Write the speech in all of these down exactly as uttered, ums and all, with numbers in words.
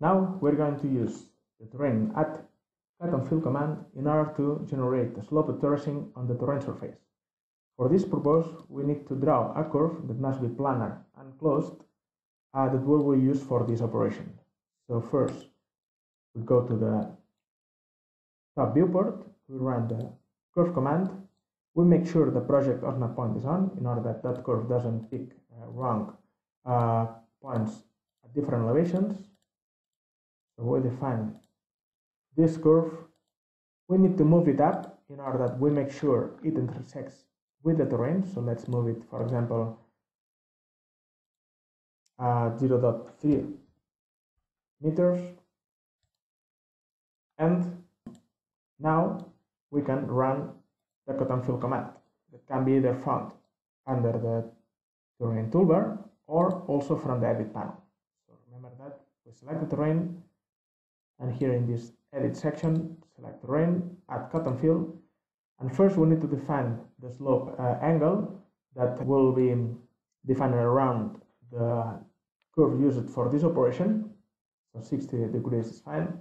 Now we're going to use the terrain at Cut and Fill command in order to generate a sloped terracing on the terrain surface. For this purpose, we need to draw a curve that must be planar and closed uh, that we will use for this operation. So first, we go to the top viewport, we run the curve command, we make sure the project Osnap point is on in order that that curve doesn't pick uh, wrong uh, points at different elevations. So we define this curve, we need to move it up in order that we make sure it intersects with the terrain. So let's move it, for example, uh, zero point three meters. And now we can run the Cut and Fill command that can be either found under the terrain toolbar or also from the edit panel. So remember that we select the terrain, and here in this edit section, select terrain, add Cut and Fill. And first we need to define the slope uh, angle that will be defined around the curve used for this operation. So sixty degrees is fine.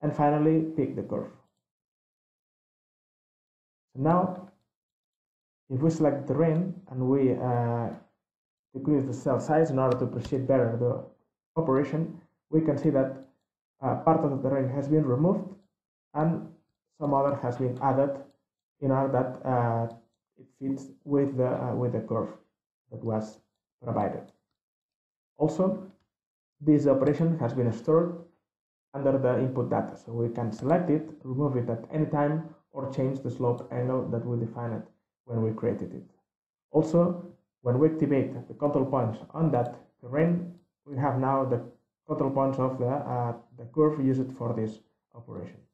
And finally pick the curve. So now if we select the terrain and we uh, decrease the cell size in order to appreciate better the operation, we can see that uh, part of the terrain has been removed and some other has been added in order that uh, it fits with the, uh, with the curve that was provided. Also, this operation has been stored under the input data, so we can select it, remove it at any time, or change the slope angle that we defined when we created it. Also, when we activate the control points on that terrain, we have now the control points of the, uh, the curve used for this operation.